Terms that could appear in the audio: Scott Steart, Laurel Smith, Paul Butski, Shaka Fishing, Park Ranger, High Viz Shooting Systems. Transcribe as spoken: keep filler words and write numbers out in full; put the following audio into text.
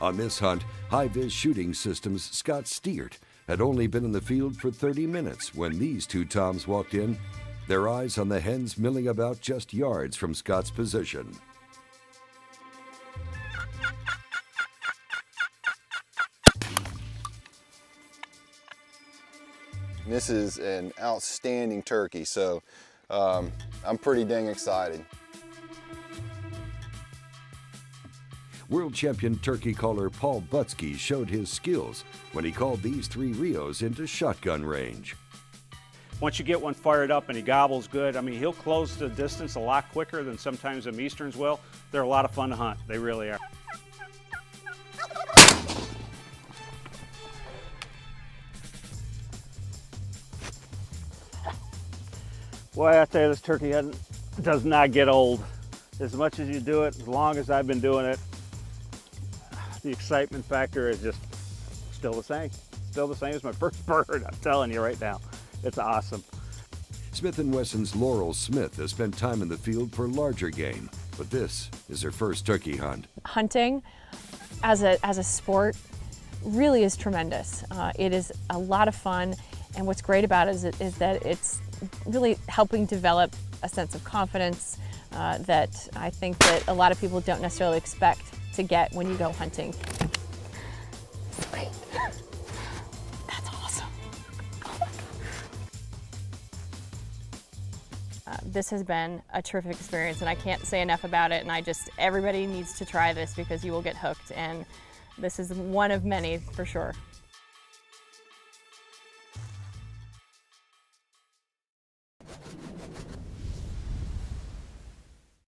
On this hunt, High Viz Shooting Systems' Scott Steart had only been in the field for thirty minutes when these two toms walked in, their eyes on the hens milling about just yards from Scott's position. This is an outstanding turkey, so um, I'm pretty dang excited. World champion turkey caller Paul Butski showed his skills when he called these three Rios into shotgun range. Once you get one fired up and he gobbles good, I mean, he'll close the distance a lot quicker than sometimes them Easterns will. They're a lot of fun to hunt, they really are. Boy, I tell you, this turkey does not get old. As much as you do it, as long as I've been doing it, the excitement factor is just still the same. Still the same as my first bird, I'm telling you right now. It's awesome. Smith and Wesson's Laurel Smith has spent time in the field for larger game, but this is her first turkey hunt. Hunting as a, as a sport really is tremendous. Uh, it is a lot of fun, and what's great about it is, it, is that it's really helping develop a sense of confidence uh, that I think that a lot of people don't necessarily expect to get when you go hunting. Sweet. That's awesome. Oh my God. Uh, this has been a terrific experience, and I can't say enough about it, and I just, everybody needs to try this because you will get hooked, and this is one of many for sure.